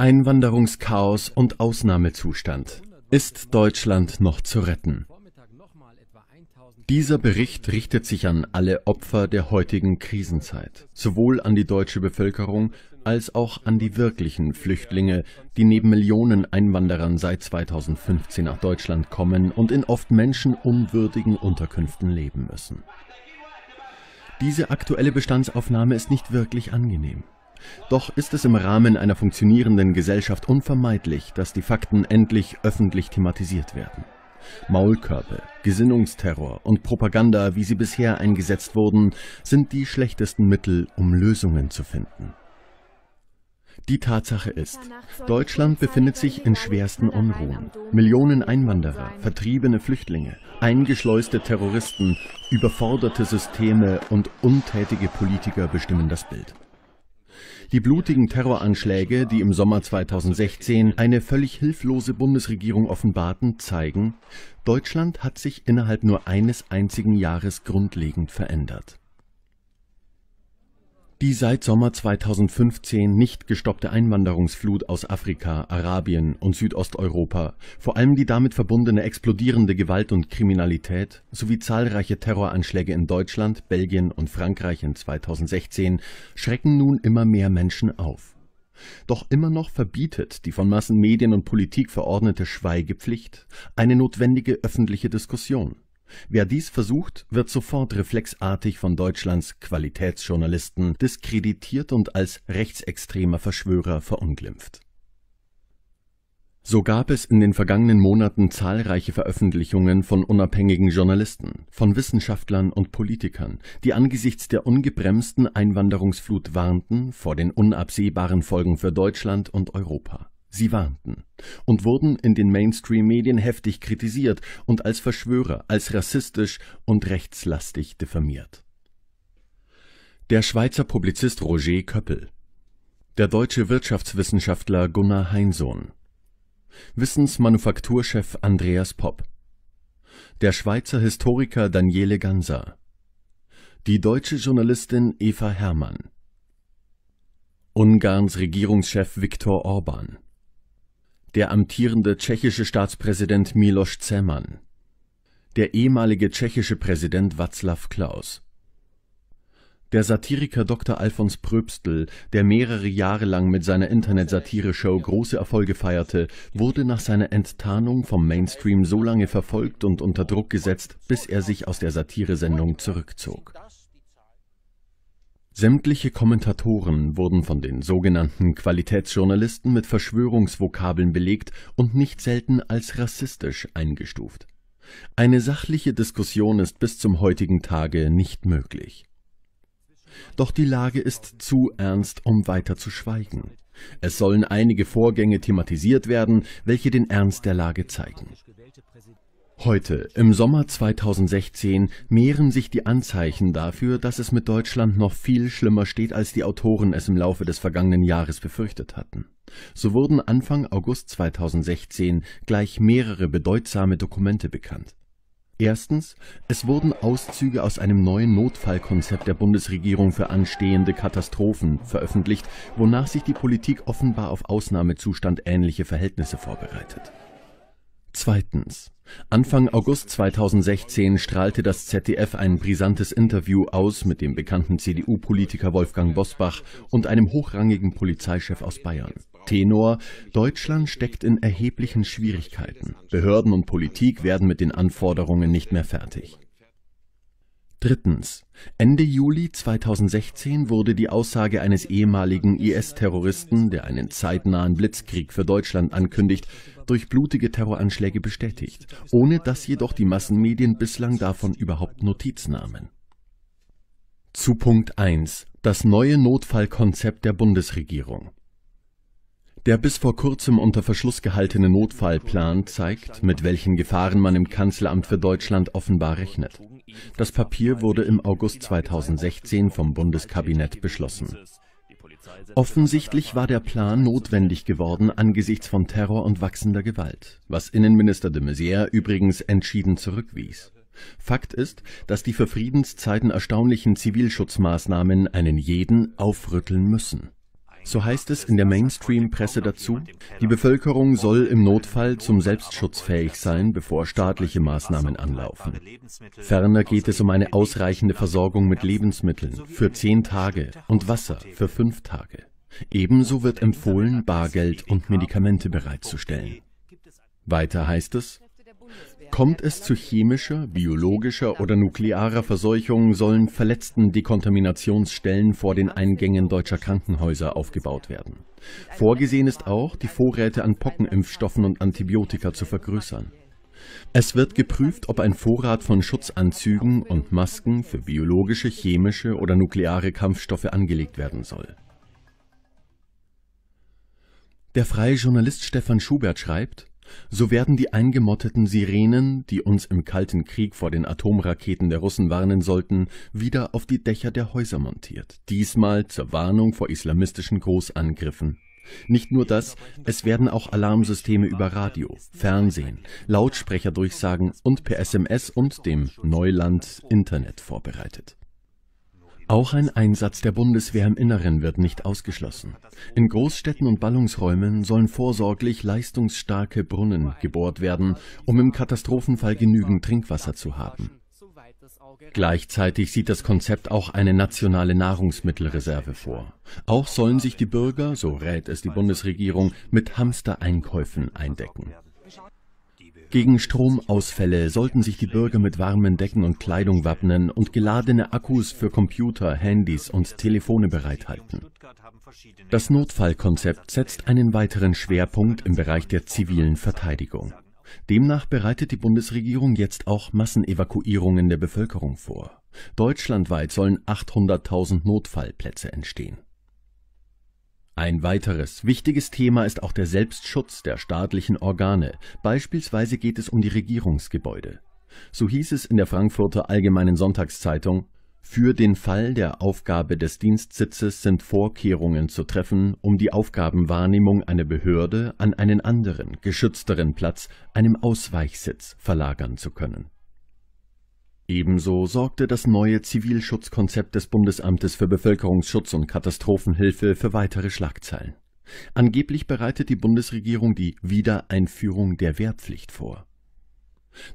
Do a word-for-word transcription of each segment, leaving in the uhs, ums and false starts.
Einwanderungschaos und Ausnahmezustand. Ist Deutschland noch zu retten? Dieser Bericht richtet sich an alle Opfer der heutigen Krisenzeit, sowohl an die deutsche Bevölkerung als auch an die wirklichen Flüchtlinge, die neben Millionen Einwanderern seit zweitausendfünfzehn nach Deutschland kommen und in oft menschenunwürdigen Unterkünften leben müssen. Diese aktuelle Bestandsaufnahme ist nicht wirklich angenehm. Doch ist es im Rahmen einer funktionierenden Gesellschaft unvermeidlich, dass die Fakten endlich öffentlich thematisiert werden. Maulkörper, Gesinnungsterror und Propaganda, wie sie bisher eingesetzt wurden, sind die schlechtesten Mittel, um Lösungen zu finden. Die Tatsache ist, Deutschland befindet sich in schwersten Unruhen. Millionen Einwanderer, vertriebene Flüchtlinge, eingeschleuste Terroristen, überforderte Systeme und untätige Politiker bestimmen das Bild. Die blutigen Terroranschläge, die im Sommer zweitausendsechzehn eine völlig hilflose Bundesregierung offenbarten, zeigen, Deutschland hat sich innerhalb nur eines einzigen Jahres grundlegend verändert. Die seit Sommer zweitausendfünfzehn nicht gestoppte Einwanderungsflut aus Afrika, Arabien und Südosteuropa, vor allem die damit verbundene explodierende Gewalt und Kriminalität sowie zahlreiche Terroranschläge in Deutschland, Belgien und Frankreich in zweitausendsechzehn schrecken nun immer mehr Menschen auf. Doch immer noch verbietet die von Massenmedien und Politik verordnete Schweigepflicht eine notwendige öffentliche Diskussion. Wer dies versucht, wird sofort reflexartig von Deutschlands Qualitätsjournalisten diskreditiert und als rechtsextremer Verschwörer verunglimpft. So gab es in den vergangenen Monaten zahlreiche Veröffentlichungen von unabhängigen Journalisten, von Wissenschaftlern und Politikern, die angesichts der ungebremsten Einwanderungsflut warnten vor den unabsehbaren Folgen für Deutschland und Europa. Sie warnten und wurden in den Mainstream-Medien heftig kritisiert und als Verschwörer, als rassistisch und rechtslastig diffamiert. Der Schweizer Publizist Roger Köppel, der deutsche Wirtschaftswissenschaftler Gunnar Heinsohn, Wissensmanufakturchef Andreas Popp, der Schweizer Historiker Daniele Ganser, die deutsche Journalistin Eva Herman, Ungarns Regierungschef Viktor Orbán, der amtierende tschechische Staatspräsident Miloš Zeman, der ehemalige tschechische Präsident Václav Klaus, der Satiriker Doktor Alfons Pröbstl, der mehrere Jahre lang mit seiner Internetsatire-Show große Erfolge feierte, wurde nach seiner Enttarnung vom Mainstream so lange verfolgt und unter Druck gesetzt, bis er sich aus der Satiresendung zurückzog. Sämtliche Kommentatoren wurden von den sogenannten Qualitätsjournalisten mit Verschwörungsvokabeln belegt und nicht selten als rassistisch eingestuft. Eine sachliche Diskussion ist bis zum heutigen Tage nicht möglich. Doch die Lage ist zu ernst, um weiter zu schweigen. Es sollen einige Vorgänge thematisiert werden, welche den Ernst der Lage zeigen. Heute, im Sommer zweitausendsechzehn, mehren sich die Anzeichen dafür, dass es mit Deutschland noch viel schlimmer steht, als die Autoren es im Laufe des vergangenen Jahres befürchtet hatten. So wurden Anfang August zweitausendsechzehn gleich mehrere bedeutsame Dokumente bekannt. Erstens, es wurden Auszüge aus einem neuen Notfallkonzept der Bundesregierung für anstehende Katastrophen veröffentlicht, wonach sich die Politik offenbar auf Ausnahmezustand ähnliche Verhältnisse vorbereitet. Zweitens, Anfang August zweitausendsechzehn strahlte das Z D F ein brisantes Interview aus mit dem bekannten C D U-Politiker Wolfgang Bosbach und einem hochrangigen Polizeichef aus Bayern. Tenor: Deutschland steckt in erheblichen Schwierigkeiten. Behörden und Politik werden mit den Anforderungen nicht mehr fertig. Drittens. Ende Juli zweitausendsechzehn wurde die Aussage eines ehemaligen I S-Terroristen, der einen zeitnahen Blitzkrieg für Deutschland ankündigt, durch blutige Terroranschläge bestätigt, ohne dass jedoch die Massenmedien bislang davon überhaupt Notiz nahmen. Zu Punkt eins. Das neue Notfallkonzept der Bundesregierung. Der bis vor kurzem unter Verschluss gehaltene Notfallplan zeigt, mit welchen Gefahren man im Kanzleramt für Deutschland offenbar rechnet. Das Papier wurde im August zweitausendsechzehn vom Bundeskabinett beschlossen. Offensichtlich war der Plan notwendig geworden angesichts von Terror und wachsender Gewalt, was Innenminister de Maizière übrigens entschieden zurückwies. Fakt ist, dass die für Friedenszeiten erstaunlichen Zivilschutzmaßnahmen einen jeden aufrütteln müssen. So heißt es in der Mainstream-Presse dazu, die Bevölkerung soll im Notfall zum Selbstschutz fähig sein, bevor staatliche Maßnahmen anlaufen. Ferner geht es um eine ausreichende Versorgung mit Lebensmitteln für zehn Tage und Wasser für fünf Tage. Ebenso wird empfohlen, Bargeld und Medikamente bereitzustellen. Weiter heißt es, kommt es zu chemischer, biologischer oder nuklearer Verseuchung, sollen verletzten Dekontaminationsstellen vor den Eingängen deutscher Krankenhäuser aufgebaut werden. Vorgesehen ist auch, die Vorräte an Pockenimpfstoffen und Antibiotika zu vergrößern. Es wird geprüft, ob ein Vorrat von Schutzanzügen und Masken für biologische, chemische oder nukleare Kampfstoffe angelegt werden soll. Der freie Journalist Stefan Schubert schreibt, so werden die eingemotteten Sirenen, die uns im Kalten Krieg vor den Atomraketen der Russen warnen sollten, wieder auf die Dächer der Häuser montiert, diesmal zur Warnung vor islamistischen Großangriffen. Nicht nur das, es werden auch Alarmsysteme über Radio, Fernsehen, Lautsprecherdurchsagen und per S M S und dem Neuland Internet vorbereitet. Auch ein Einsatz der Bundeswehr im Inneren wird nicht ausgeschlossen. In Großstädten und Ballungsräumen sollen vorsorglich leistungsstarke Brunnen gebohrt werden, um im Katastrophenfall genügend Trinkwasser zu haben. Gleichzeitig sieht das Konzept auch eine nationale Nahrungsmittelreserve vor. Auch sollen sich die Bürger, so rät es die Bundesregierung, mit Hamstereinkäufen eindecken. Gegen Stromausfälle sollten sich die Bürger mit warmen Decken und Kleidung wappnen und geladene Akkus für Computer, Handys und Telefone bereithalten. Das Notfallkonzept setzt einen weiteren Schwerpunkt im Bereich der zivilen Verteidigung. Demnach bereitet die Bundesregierung jetzt auch Massenevakuierungen der Bevölkerung vor. Deutschlandweit sollen achthunderttausend Notfallplätze entstehen. Ein weiteres wichtiges Thema ist auch der Selbstschutz der staatlichen Organe. Beispielsweise geht es um die Regierungsgebäude. So hieß es in der Frankfurter Allgemeinen Sonntagszeitung, für den Fall der Aufgabe des Dienstsitzes sind Vorkehrungen zu treffen, um die Aufgabenwahrnehmung einer Behörde an einen anderen, geschützteren Platz, einem Ausweichsitz, verlagern zu können. Ebenso sorgte das neue Zivilschutzkonzept des Bundesamtes für Bevölkerungsschutz und Katastrophenhilfe für weitere Schlagzeilen. Angeblich bereitet die Bundesregierung die Wiedereinführung der Wehrpflicht vor.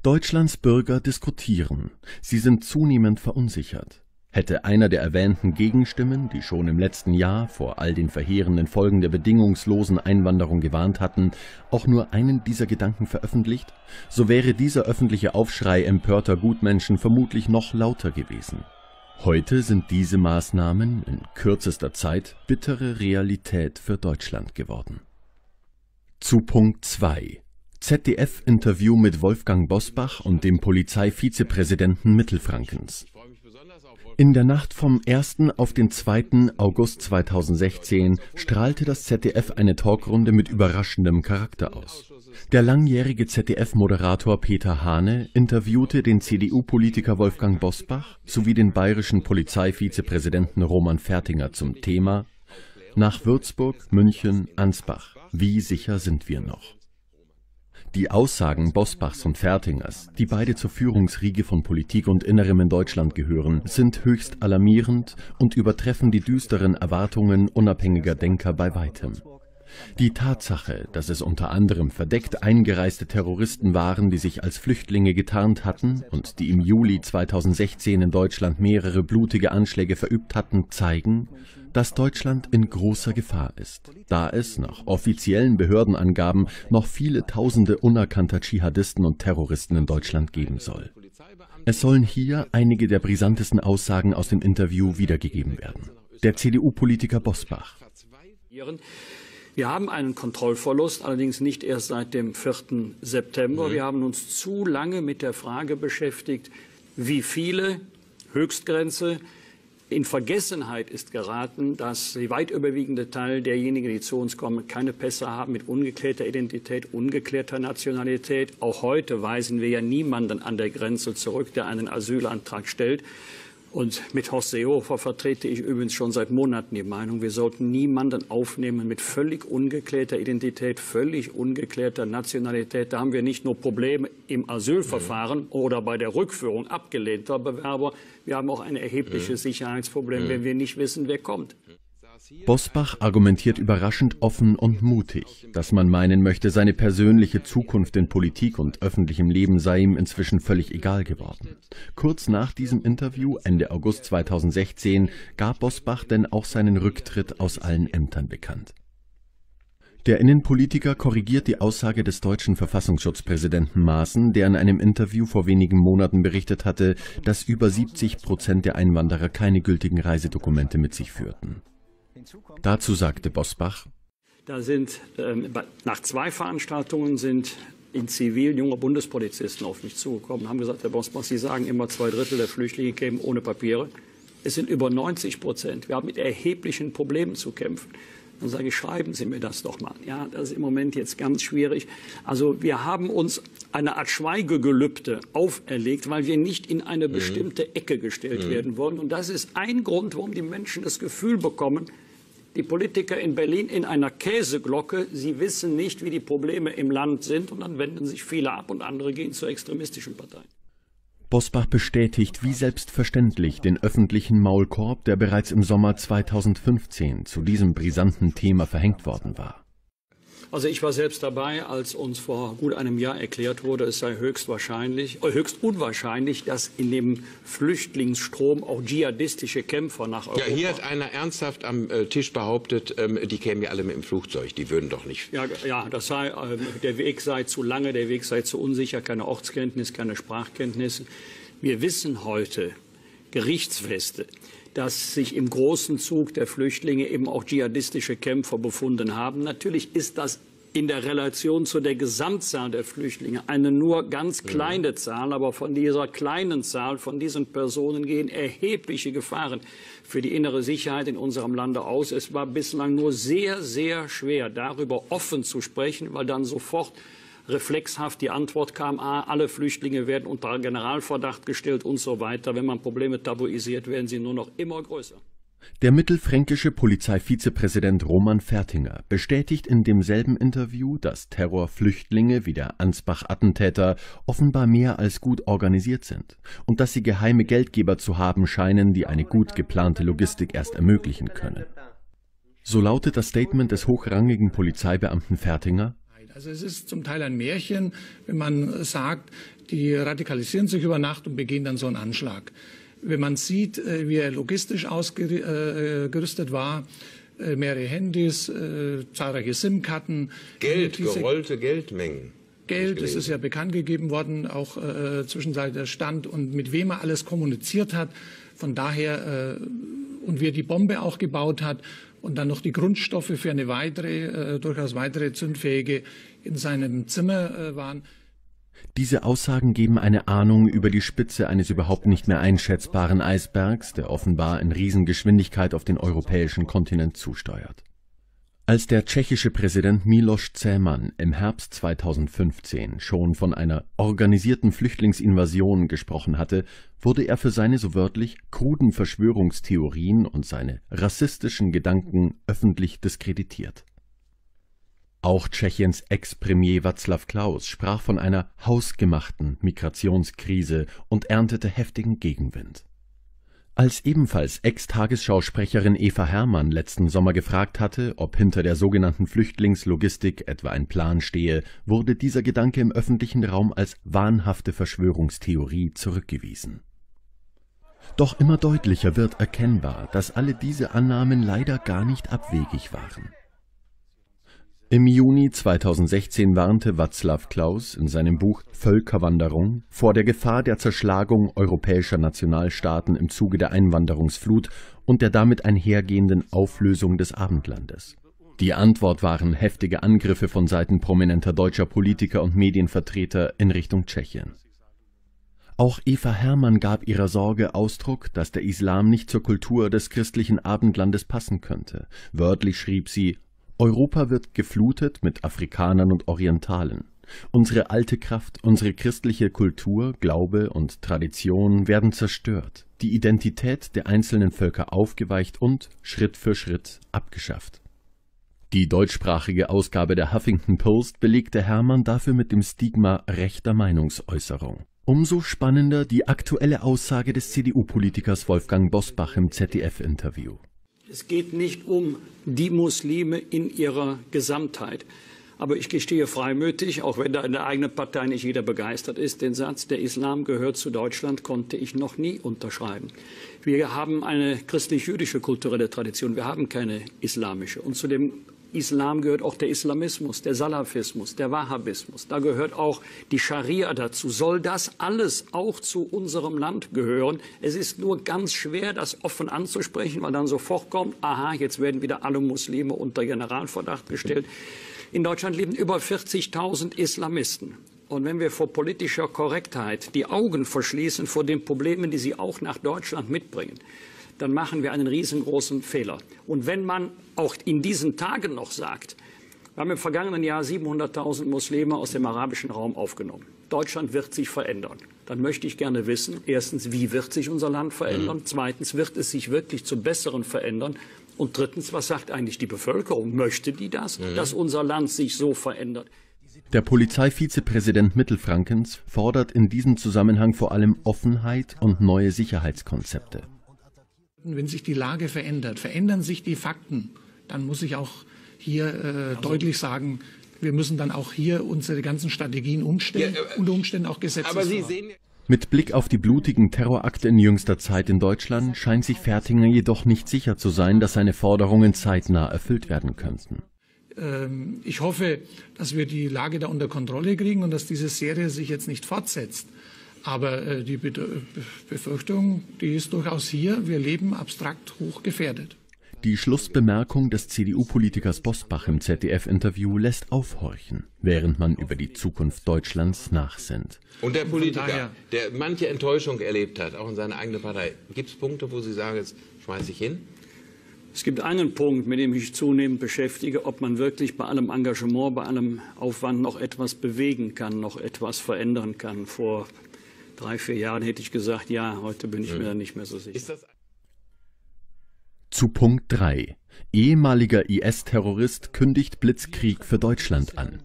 Deutschlands Bürger diskutieren. Sie sind zunehmend verunsichert. Hätte einer der erwähnten Gegenstimmen, die schon im letzten Jahr vor all den verheerenden Folgen der bedingungslosen Einwanderung gewarnt hatten, auch nur einen dieser Gedanken veröffentlicht, so wäre dieser öffentliche Aufschrei empörter Gutmenschen vermutlich noch lauter gewesen. Heute sind diese Maßnahmen in kürzester Zeit bittere Realität für Deutschland geworden. Zu Punkt zwei. Z D F-Interview mit Wolfgang Bosbach und dem Polizeivizepräsidenten Mittelfrankens. In der Nacht vom ersten auf den zweiten August zweitausendsechzehn strahlte das Z D F eine Talkrunde mit überraschendem Charakter aus. Der langjährige Z D F-Moderator Peter Hahne interviewte den C D U-Politiker Wolfgang Bosbach sowie den bayerischen Polizeivizepräsidenten Roman Fertinger zum Thema „Nach Würzburg, München, Ansbach. Wie sicher sind wir noch?“ Die Aussagen Bosbachs und Fertingers, die beide zur Führungsriege von Politik und Innerem in Deutschland gehören, sind höchst alarmierend und übertreffen die düsteren Erwartungen unabhängiger Denker bei weitem. Die Tatsache, dass es unter anderem verdeckt eingereiste Terroristen waren, die sich als Flüchtlinge getarnt hatten und die im Juli zweitausendsechzehn in Deutschland mehrere blutige Anschläge verübt hatten, zeigen, dass Deutschland in großer Gefahr ist, da es nach offiziellen Behördenangaben noch viele Tausende unerkannter Dschihadisten und Terroristen in Deutschland geben soll. Es sollen hier einige der brisantesten Aussagen aus dem Interview wiedergegeben werden. Der C D U-Politiker Bosbach. Wir haben einen Kontrollverlust, allerdings nicht erst seit dem vierten September. Wir haben uns zu lange mit der Frage beschäftigt, wie viele, Höchstgrenze. In Vergessenheit ist geraten, dass der weit überwiegende Teil derjenigen, die zu uns kommen, keine Pässe haben mit ungeklärter Identität, ungeklärter Nationalität. Auch heute weisen wir ja niemanden an der Grenze zurück, der einen Asylantrag stellt. Und mit Horst Seehofer vertrete ich übrigens schon seit Monaten die Meinung, wir sollten niemanden aufnehmen mit völlig ungeklärter Identität, völlig ungeklärter Nationalität. Da haben wir nicht nur Probleme im Asylverfahren ja. oder bei der Rückführung abgelehnter Bewerber, wir haben auch ein erhebliches ja. Sicherheitsproblem, ja. wenn wir nicht wissen, wer kommt. Bosbach argumentiert überraschend offen und mutig, dass man meinen möchte, seine persönliche Zukunft in Politik und öffentlichem Leben sei ihm inzwischen völlig egal geworden. Kurz nach diesem Interview, Ende August zweitausendsechzehn, gab Bosbach denn auch seinen Rücktritt aus allen Ämtern bekannt. Der Innenpolitiker korrigiert die Aussage des deutschen Verfassungsschutzpräsidenten Maaßen, der in einem Interview vor wenigen Monaten berichtet hatte, dass über siebzig Prozent der Einwanderer keine gültigen Reisedokumente mit sich führten. Dazu sagte Bosbach: Da sind äh, nach zwei Veranstaltungen sind in Zivil junge Bundespolizisten auf mich zugekommen und haben gesagt: Herr Bosbach, Sie sagen immer, zwei Drittel der Flüchtlinge kämen ohne Papiere. Es sind über neunzig Prozent. Wir haben mit erheblichen Problemen zu kämpfen. Dann sage ich, schreiben Sie mir das doch mal. Ja, das ist im Moment jetzt ganz schwierig. Also wir haben uns eine Art Schweigegelübde auferlegt, weil wir nicht in eine bestimmte Ecke gestellt mhm. werden wollen. Und das ist ein Grund, warum die Menschen das Gefühl bekommen, die Politiker in Berlin in einer Käseglocke, sie wissen nicht, wie die Probleme im Land sind. Und dann wenden sich viele ab und andere gehen zur extremistischen Partei. Bosbach bestätigt wie selbstverständlich den öffentlichen Maulkorb, der bereits im Sommer zweitausendfünfzehn zu diesem brisanten Thema verhängt worden war. Also ich war selbst dabei, als uns vor gut einem Jahr erklärt wurde, es sei höchst wahrscheinlich, höchst unwahrscheinlich, dass in dem Flüchtlingsstrom auch dschihadistische Kämpfer nach Europa... Ja, hier hat einer ernsthaft am Tisch behauptet, die kämen ja alle mit dem Flugzeug, die würden doch nicht... Ja, ja, das sei, der Weg sei zu lange, der Weg sei zu unsicher, keine Ortskenntnis, keine Sprachkenntnis. Wir wissen heute, gerichtsfeste, dass sich im großen Zug der Flüchtlinge eben auch dschihadistische Kämpfer befunden haben. Natürlich ist das in der Relation zu der Gesamtzahl der Flüchtlinge eine nur ganz kleine Zahl, aber von dieser kleinen Zahl, von diesen Personen gehen erhebliche Gefahren für die innere Sicherheit in unserem Lande aus. Es war bislang nur sehr, sehr schwer, darüber offen zu sprechen, weil dann sofort reflexhaft die Antwort kam, ah, alle Flüchtlinge werden unter Generalverdacht gestellt und so weiter. Wenn man Probleme tabuisiert, werden sie nur noch immer größer. Der mittelfränkische Polizeivizepräsident Roman Fertinger bestätigt in demselben Interview, dass Terrorflüchtlinge wie der Ansbach-Attentäter offenbar mehr als gut organisiert sind und dass sie geheime Geldgeber zu haben scheinen, die eine gut geplante Logistik erst ermöglichen können. So lautet das Statement des hochrangigen Polizeibeamten Fertinger: Also es ist zum Teil ein Märchen, wenn man sagt, die radikalisieren sich über Nacht und begehen dann so einen Anschlag. Wenn man sieht, wie er logistisch ausgerüstet war, mehrere Handys, zahlreiche SIM-Karten. Geld, gerollte Geldmengen. Geld, das ist ja bekannt gegeben worden, auch äh, zwischenzeitlich der Stand und mit wem er alles kommuniziert hat. Von daher, äh, und wie er die Bombe auch gebaut hat. Und dann noch die Grundstoffe für eine weitere, äh, durchaus weitere zündfähige in seinem Zimmer äh, waren. Diese Aussagen geben eine Ahnung über die Spitze eines überhaupt nicht mehr einschätzbaren Eisbergs, der offenbar in Riesengeschwindigkeit auf den europäischen Kontinent zusteuert. Als der tschechische Präsident Miloš Zeman im Herbst zweitausendfünfzehn schon von einer organisierten Flüchtlingsinvasion gesprochen hatte, wurde er für seine so wörtlich kruden Verschwörungstheorien und seine rassistischen Gedanken öffentlich diskreditiert. Auch Tschechiens Ex-Premier Václav Klaus sprach von einer hausgemachten Migrationskrise und erntete heftigen Gegenwind. Als ebenfalls Ex-Tagesschausprecherin Eva Herman letzten Sommer gefragt hatte, ob hinter der sogenannten Flüchtlingslogistik etwa ein Plan stehe, wurde dieser Gedanke im öffentlichen Raum als wahnhafte Verschwörungstheorie zurückgewiesen. Doch immer deutlicher wird erkennbar, dass alle diese Annahmen leider gar nicht abwegig waren. Im Juni zweitausendsechzehn warnte Václav Klaus in seinem Buch Völkerwanderung vor der Gefahr der Zerschlagung europäischer Nationalstaaten im Zuge der Einwanderungsflut und der damit einhergehenden Auflösung des Abendlandes. Die Antwort waren heftige Angriffe von Seiten prominenter deutscher Politiker und Medienvertreter in Richtung Tschechien. Auch Eva Herman gab ihrer Sorge Ausdruck, dass der Islam nicht zur Kultur des christlichen Abendlandes passen könnte. Wörtlich schrieb sie: Europa wird geflutet mit Afrikanern und Orientalen. Unsere alte Kraft, unsere christliche Kultur, Glaube und Tradition werden zerstört, die Identität der einzelnen Völker aufgeweicht und Schritt für Schritt abgeschafft. Die deutschsprachige Ausgabe der Huffington Post belegte Herman dafür mit dem Stigma rechter Meinungsäußerung. Umso spannender die aktuelle Aussage des C D U-Politikers Wolfgang Bosbach im Z D F-Interview. Es geht nicht um die Muslime in ihrer Gesamtheit. Aber ich gestehe freimütig, auch wenn da in der eigenen Partei nicht jeder begeistert ist, den Satz, der Islam gehört zu Deutschland, konnte ich noch nie unterschreiben. Wir haben eine christlich-jüdische kulturelle Tradition, wir haben keine islamische. Und zu dem Islam gehört auch der Islamismus, der Salafismus, der Wahhabismus. Da gehört auch die Scharia dazu. Soll das alles auch zu unserem Land gehören? Es ist nur ganz schwer, das offen anzusprechen, weil dann sofort kommt, aha, jetzt werden wieder alle Muslime unter Generalverdacht gestellt. In Deutschland leben über vierzigtausend Islamisten. Und wenn wir vor politischer Korrektheit die Augen verschließen vor den Problemen, die sie auch nach Deutschland mitbringen, dann machen wir einen riesengroßen Fehler. Und wenn man auch in diesen Tagen noch sagt, wir haben im vergangenen Jahr siebenhunderttausend Muslime aus dem arabischen Raum aufgenommen. Deutschland wird sich verändern. Dann möchte ich gerne wissen, erstens, wie wird sich unser Land verändern? Zweitens, wird es sich wirklich zum Besseren verändern? Und drittens, was sagt eigentlich die Bevölkerung? Möchte die das, mhm. dass unser Land sich so verändert? Der Polizeivizepräsident Mittelfrankens fordert in diesem Zusammenhang vor allem Offenheit und neue Sicherheitskonzepte. Wenn sich die Lage verändert, verändern sich die Fakten, dann muss ich auch hier äh, also, deutlich sagen, wir müssen dann auch hier unsere ganzen Strategien umstellen, ja, aber, unter Umständen auch Gesetzesvorhaben. Mit Blick auf die blutigen Terrorakte in jüngster Zeit in Deutschland scheint sich Fertinger jedoch nicht sicher zu sein, dass seine Forderungen zeitnah erfüllt werden könnten. Ähm, ich hoffe, dass wir die Lage da unter Kontrolle kriegen und dass diese Serie sich jetzt nicht fortsetzt. Aber äh, die Be- Befürchtung, die ist durchaus hier. Wir leben abstrakt hochgefährdet. Die Schlussbemerkung des C D U-Politikers Bosbach im Z D F-Interview lässt aufhorchen, während man über die Zukunft Deutschlands nachsinnt. Und der Politiker, der manche Enttäuschung erlebt hat, auch in seiner eigenen Partei, gibt es Punkte, wo Sie sagen, jetzt schmeiß ich hin? Es gibt einen Punkt, mit dem ich mich zunehmend beschäftige, ob man wirklich bei allem Engagement, bei allem Aufwand noch etwas bewegen kann, noch etwas verändern kann. Vor drei, vier Jahren hätte ich gesagt, ja, heute bin ich mir da nicht mehr so sicher. Ist das Zu Punkt drei. Ehemaliger I S-Terrorist kündigt Blitzkrieg für Deutschland an.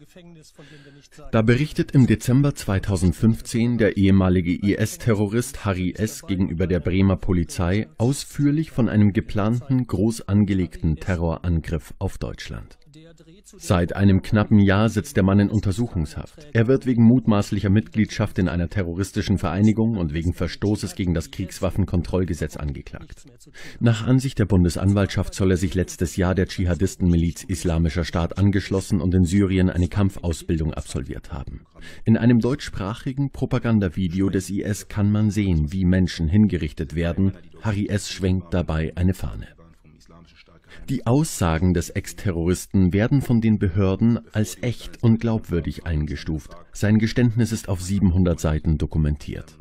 Da berichtet im Dezember zweitausendfünfzehn der ehemalige I S-Terrorist Harry S. gegenüber der Bremer Polizei ausführlich von einem geplanten, groß angelegten Terrorangriff auf Deutschland. Seit einem knappen Jahr sitzt der Mann in Untersuchungshaft. Er wird wegen mutmaßlicher Mitgliedschaft in einer terroristischen Vereinigung und wegen Verstoßes gegen das Kriegswaffenkontrollgesetz angeklagt. Nach Ansicht der Bundesanwaltschaft soll er sich letztes Jahr der Dschihadistenmiliz Islamischer Staat angeschlossen und in Syrien eine Kampfausbildung absolviert haben. In einem deutschsprachigen Propagandavideo des I S kann man sehen, wie Menschen hingerichtet werden. Harry S. schwenkt dabei eine Fahne. Die Aussagen des Ex-Terroristen werden von den Behörden als echt und glaubwürdig eingestuft. Sein Geständnis ist auf siebenhundert Seiten dokumentiert.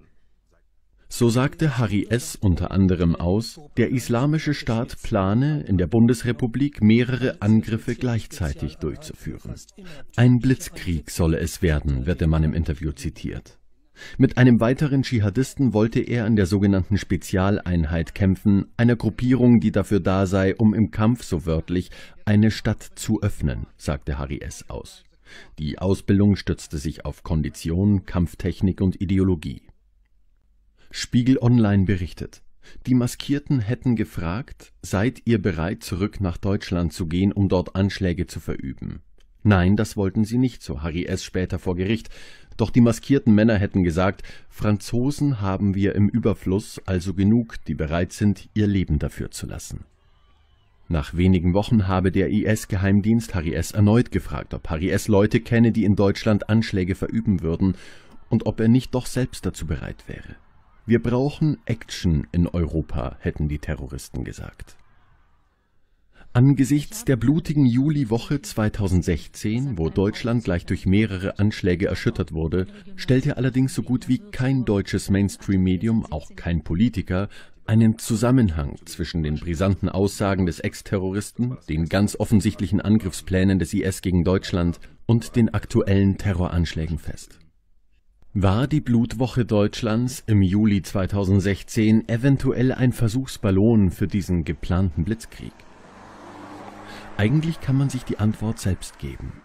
So sagte Harry S. unter anderem aus, der Islamische Staat plane, in der Bundesrepublik mehrere Angriffe gleichzeitig durchzuführen. Ein Blitzkrieg solle es werden, wird der Mann im Interview zitiert. Mit einem weiteren Dschihadisten wollte er in der sogenannten Spezialeinheit kämpfen, einer Gruppierung, die dafür da sei, um im Kampf, so wörtlich, eine Stadt zu öffnen, sagte Harry S. aus. Die Ausbildung stützte sich auf Kondition, Kampftechnik und Ideologie. Spiegel Online berichtet, die Maskierten hätten gefragt, seid ihr bereit, zurück nach Deutschland zu gehen, um dort Anschläge zu verüben? Nein, das wollten sie nicht, so Harry S. später vor Gericht. Doch die maskierten Männer hätten gesagt, Franzosen haben wir im Überfluss, also genug, die bereit sind, ihr Leben dafür zu lassen. Nach wenigen Wochen habe der I S-Geheimdienst Harry S. erneut gefragt, ob Harry S. Leute kenne, die in Deutschland Anschläge verüben würden und ob er nicht doch selbst dazu bereit wäre. Wir brauchen Action in Europa, hätten die Terroristen gesagt. Angesichts der blutigen Juliwoche zweitausendsechzehn, wo Deutschland gleich durch mehrere Anschläge erschüttert wurde, stellte allerdings so gut wie kein deutsches Mainstream-Medium, auch kein Politiker, einen Zusammenhang zwischen den brisanten Aussagen des Ex-Terroristen, den ganz offensichtlichen Angriffsplänen des I S gegen Deutschland und den aktuellen Terroranschlägen fest. War die Blutwoche Deutschlands im Juli zweitausendsechzehn eventuell ein Versuchsballon für diesen geplanten Blitzkrieg? Eigentlich kann man sich die Antwort selbst geben.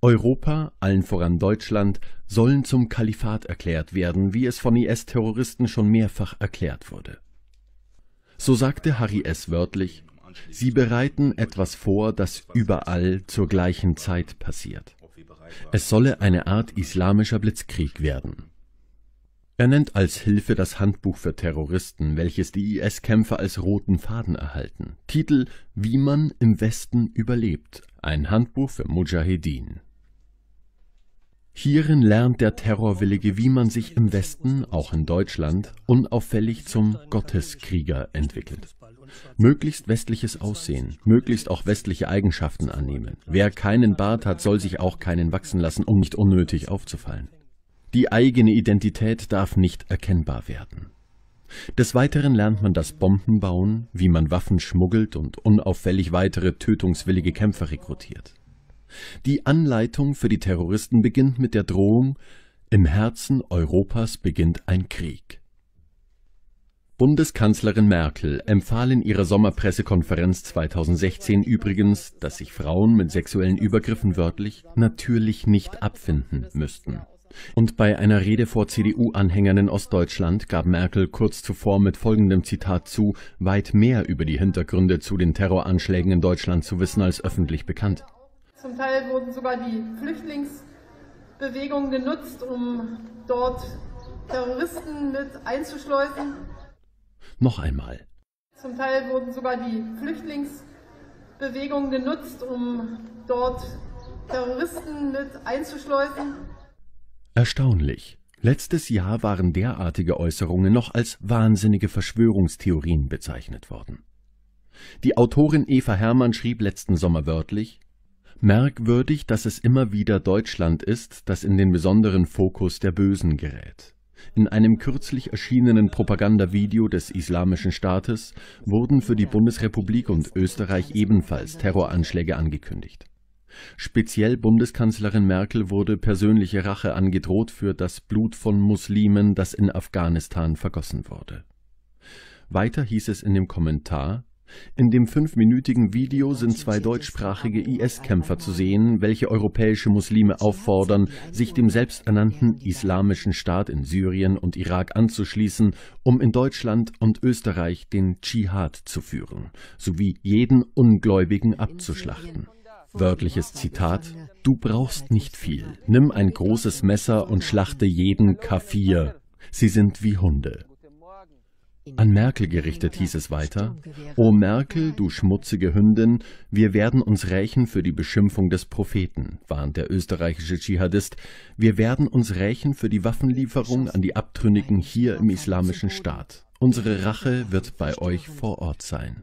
Europa, allen voran Deutschland, sollen zum Kalifat erklärt werden, wie es von I S-Terroristen schon mehrfach erklärt wurde. So sagte Harry S. wörtlich, Sie bereiten etwas vor, das überall zur gleichen Zeit passiert. Es solle eine Art islamischer Blitzkrieg werden. Er nennt als Hilfe das Handbuch für Terroristen, welches die I S-Kämpfer als roten Faden erhalten. Titel »Wie man im Westen überlebt«, ein Handbuch für Mujahedin. Hierin lernt der Terrorwillige, wie man sich im Westen, auch in Deutschland, unauffällig zum Gotteskrieger entwickelt. Möglichst westliches Aussehen, möglichst auch westliche Eigenschaften annehmen. Wer keinen Bart hat, soll sich auch keinen wachsen lassen, um nicht unnötig aufzufallen. Die eigene Identität darf nicht erkennbar werden. Des Weiteren lernt man das Bombenbauen, wie man Waffen schmuggelt und unauffällig weitere tötungswillige Kämpfer rekrutiert. Die Anleitung für die Terroristen beginnt mit der Drohung, im Herzen Europas beginnt ein Krieg. Bundeskanzlerin Merkel empfahl in ihrer Sommerpressekonferenz zweitausendsechzehn übrigens, dass sich Frauen mit sexuellen Übergriffen wörtlich natürlich nicht abfinden müssten. Und bei einer Rede vor C D U-Anhängern in Ostdeutschland gab Merkel kurz zuvor mit folgendem Zitat zu, weit mehr über die Hintergründe zu den Terroranschlägen in Deutschland zu wissen als öffentlich bekannt. Zum Teil wurden sogar die Flüchtlingsbewegungen genutzt, um dort Terroristen mit einzuschleusen. Noch einmal. Zum Teil wurden sogar die Flüchtlingsbewegungen genutzt, um dort Terroristen mit einzuschleusen. Erstaunlich. Letztes Jahr waren derartige Äußerungen noch als wahnsinnige Verschwörungstheorien bezeichnet worden. Die Autorin Eva Herman schrieb letzten Sommer wörtlich, merkwürdig, dass es immer wieder Deutschland ist, das in den besonderen Fokus der Bösen gerät. In einem kürzlich erschienenen Propagandavideo des Islamischen Staates wurden für die Bundesrepublik und Österreich ebenfalls Terroranschläge angekündigt. Speziell Bundeskanzlerin Merkel wurde persönliche Rache angedroht für das Blut von Muslimen, das in Afghanistan vergossen wurde. Weiter hieß es in dem Kommentar, in dem fünfminütigen Video sind zwei deutschsprachige I S-Kämpfer zu sehen, welche europäische Muslime auffordern, sich dem selbsternannten Islamischen Staat in Syrien und Irak anzuschließen, um in Deutschland und Österreich den Dschihad zu führen, sowie jeden Ungläubigen abzuschlachten. Wörtliches Zitat, du brauchst nicht viel, nimm ein großes Messer und schlachte jeden Kafir, sie sind wie Hunde. An Merkel gerichtet hieß es weiter, »O Merkel, du schmutzige Hündin, wir werden uns rächen für die Beschimpfung des Propheten«, warnt der österreichische Dschihadist, »wir werden uns rächen für die Waffenlieferung an die Abtrünnigen hier im Islamischen Staat. Unsere Rache wird bei euch vor Ort sein.«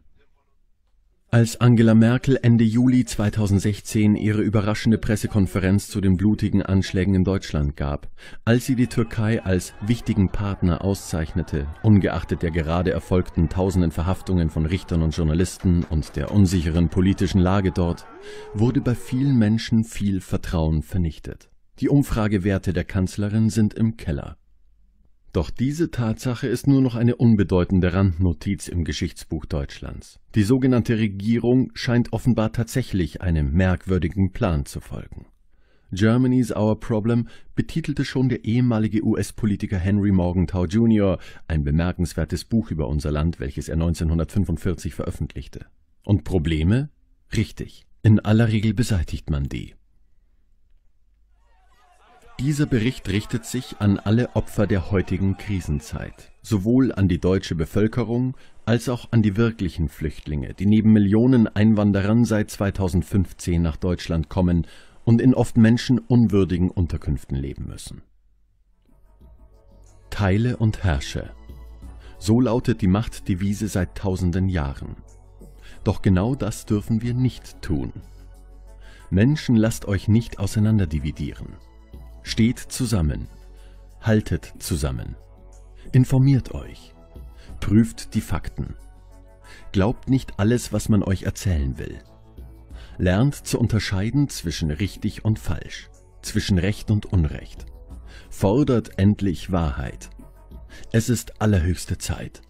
Als Angela Merkel Ende Juli zweitausendsechzehn ihre überraschende Pressekonferenz zu den blutigen Anschlägen in Deutschland gab, als sie die Türkei als wichtigen Partner auszeichnete, ungeachtet der gerade erfolgten tausenden Verhaftungen von Richtern und Journalisten und der unsicheren politischen Lage dort, wurde bei vielen Menschen viel Vertrauen vernichtet. Die Umfragewerte der Kanzlerin sind im Keller. Doch diese Tatsache ist nur noch eine unbedeutende Randnotiz im Geschichtsbuch Deutschlands. Die sogenannte Regierung scheint offenbar tatsächlich einem merkwürdigen Plan zu folgen. Germany's Our Problem betitelte schon der ehemalige U S-Politiker Henry Morgenthau Junior ein bemerkenswertes Buch über unser Land, welches er neunzehnhundertfünfundvierzig veröffentlichte. Und Probleme? Richtig. In aller Regel beseitigt man die. Dieser Bericht richtet sich an alle Opfer der heutigen Krisenzeit, sowohl an die deutsche Bevölkerung als auch an die wirklichen Flüchtlinge, die neben Millionen Einwanderern seit zweitausendfünfzehn nach Deutschland kommen und in oft menschenunwürdigen Unterkünften leben müssen. Teile und herrsche. So lautet die Machtdevise seit tausenden Jahren. Doch genau das dürfen wir nicht tun. Menschen, lasst euch nicht auseinanderdividieren. Steht zusammen, haltet zusammen, informiert euch, prüft die Fakten, glaubt nicht alles, was man euch erzählen will, lernt zu unterscheiden zwischen richtig und falsch, zwischen Recht und Unrecht, fordert endlich Wahrheit. Es ist allerhöchste Zeit.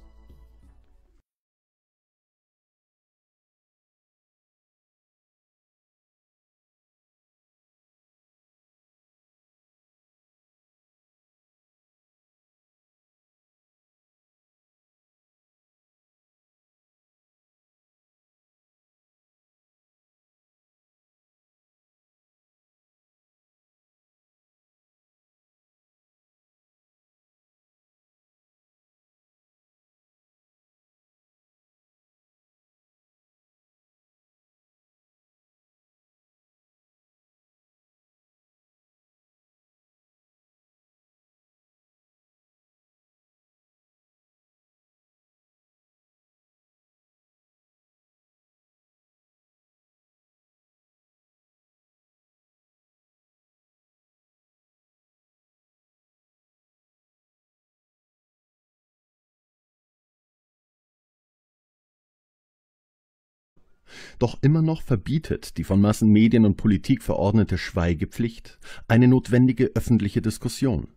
Doch immer noch verbietet die von Massenmedien und Politik verordnete Schweigepflicht eine notwendige öffentliche Diskussion.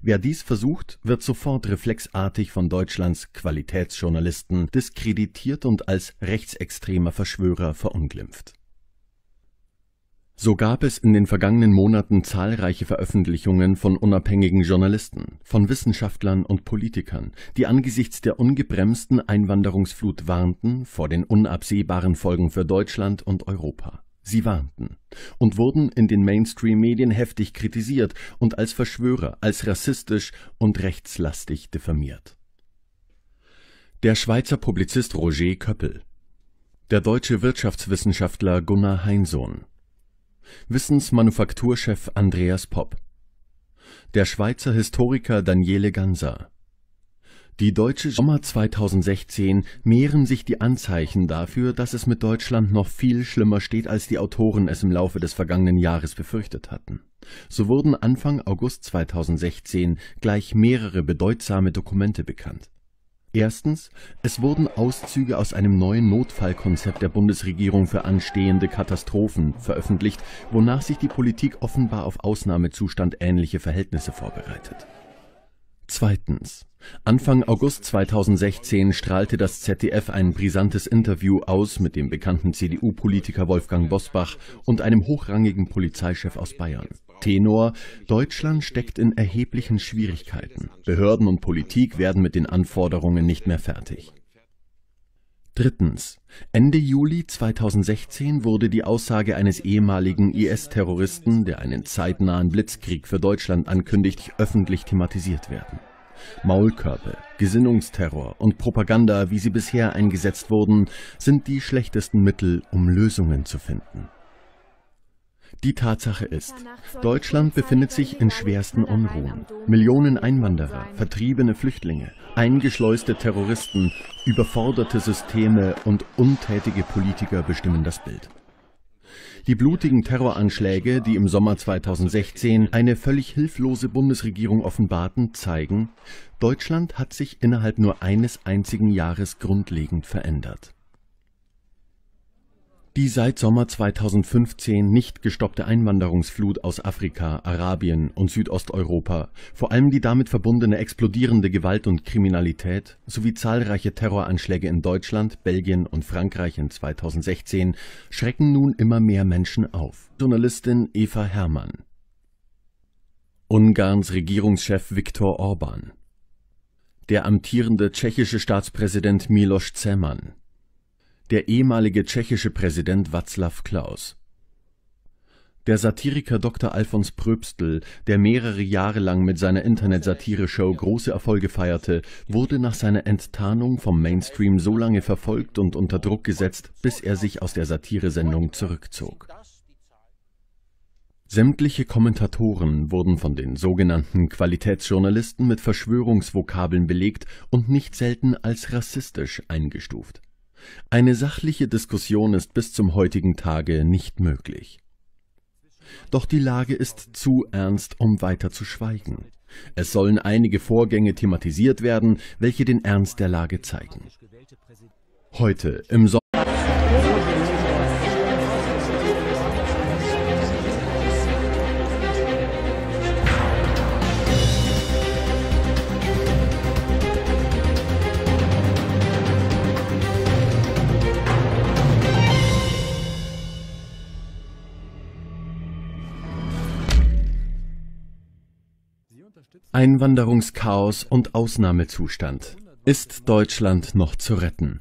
Wer dies versucht, wird sofort reflexartig von Deutschlands Qualitätsjournalisten diskreditiert und als rechtsextremer Verschwörer verunglimpft. So gab es in den vergangenen Monaten zahlreiche Veröffentlichungen von unabhängigen Journalisten, von Wissenschaftlern und Politikern, die angesichts der ungebremsten Einwanderungsflut warnten vor den unabsehbaren Folgen für Deutschland und Europa. Sie warnten und wurden in den Mainstream-Medien heftig kritisiert und als Verschwörer, als rassistisch und rechtslastig diffamiert. Der Schweizer Publizist Roger Köppel, der deutsche Wirtschaftswissenschaftler Gunnar Heinsohn, Wissensmanufakturchef Andreas Popp, der Schweizer Historiker Daniele Ganser. Die deutsche Sommer zweitausendsechzehn mehren sich die Anzeichen dafür, dass es mit Deutschland noch viel schlimmer steht, als die Autoren es im Laufe des vergangenen Jahres befürchtet hatten. So wurden Anfang August zweitausendsechzehn gleich mehrere bedeutsame Dokumente bekannt. Erstens, es wurden Auszüge aus einem neuen Notfallkonzept der Bundesregierung für anstehende Katastrophen veröffentlicht, wonach sich die Politik offenbar auf Ausnahmezustand ähnliche Verhältnisse vorbereitet. Zweitens, Anfang August zweitausendsechzehn strahlte das Z D F ein brisantes Interview aus mit dem bekannten C D U-Politiker Wolfgang Bosbach und einem hochrangigen Polizeichef aus Bayern. Tenor: Deutschland steckt in erheblichen Schwierigkeiten. Behörden und Politik werden mit den Anforderungen nicht mehr fertig. Drittens. Ende Juli zweitausendsechzehn wurde die Aussage eines ehemaligen I S-Terroristen, der einen zeitnahen Blitzkrieg für Deutschland ankündigt, öffentlich thematisiert werden. Maulkörper, Gesinnungsterror und Propaganda, wie sie bisher eingesetzt wurden, sind die schlechtesten Mittel, um Lösungen zu finden. Die Tatsache ist, Deutschland befindet sich in schwersten Unruhen. Millionen Einwanderer, vertriebene Flüchtlinge, eingeschleuste Terroristen, überforderte Systeme und untätige Politiker bestimmen das Bild. Die blutigen Terroranschläge, die im Sommer zweitausendsechzehn eine völlig hilflose Bundesregierung offenbarten, zeigen, Deutschland hat sich innerhalb nur eines einzigen Jahres grundlegend verändert. Die seit Sommer zweitausendfünfzehn nicht gestoppte Einwanderungsflut aus Afrika, Arabien und Südosteuropa, vor allem die damit verbundene explodierende Gewalt und Kriminalität sowie zahlreiche Terroranschläge in Deutschland, Belgien und Frankreich in zweitausendsechzehn schrecken nun immer mehr Menschen auf. Journalistin Eva Herman. Ungarns Regierungschef Viktor Orbán. Der amtierende tschechische Staatspräsident Miloš Zeman. Der ehemalige tschechische Präsident Václav Klaus. Der Satiriker Doktor Alfons Pröbstl, der mehrere Jahre lang mit seiner Internetsatire-Show große Erfolge feierte, wurde nach seiner Enttarnung vom Mainstream so lange verfolgt und unter Druck gesetzt, bis er sich aus der Satire-Sendung zurückzog. Sämtliche Kommentatoren wurden von den sogenannten Qualitätsjournalisten mit Verschwörungsvokabeln belegt und nicht selten als rassistisch eingestuft. Eine sachliche Diskussion ist bis zum heutigen Tage nicht möglich. Doch die Lage ist zu ernst, um weiter zu schweigen. Es sollen einige Vorgänge thematisiert werden, welche den Ernst der Lage zeigen. Heute im Sommer... Einwanderungschaos und Ausnahmezustand. Ist Deutschland noch zu retten?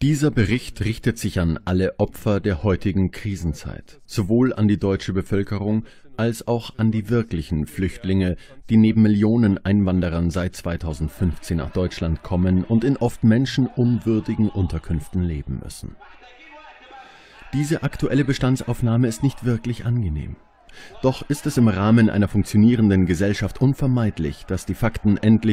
Dieser Bericht richtet sich an alle Opfer der heutigen Krisenzeit, sowohl an die deutsche Bevölkerung als auch an die wirklichen Flüchtlinge, die neben Millionen Einwanderern seit zweitausendfünfzehn nach Deutschland kommen und in oft menschenunwürdigen Unterkünften leben müssen. Diese aktuelle Bestandsaufnahme ist nicht wirklich angenehm. Doch ist es im Rahmen einer funktionierenden Gesellschaft unvermeidlich, dass die Fakten endlich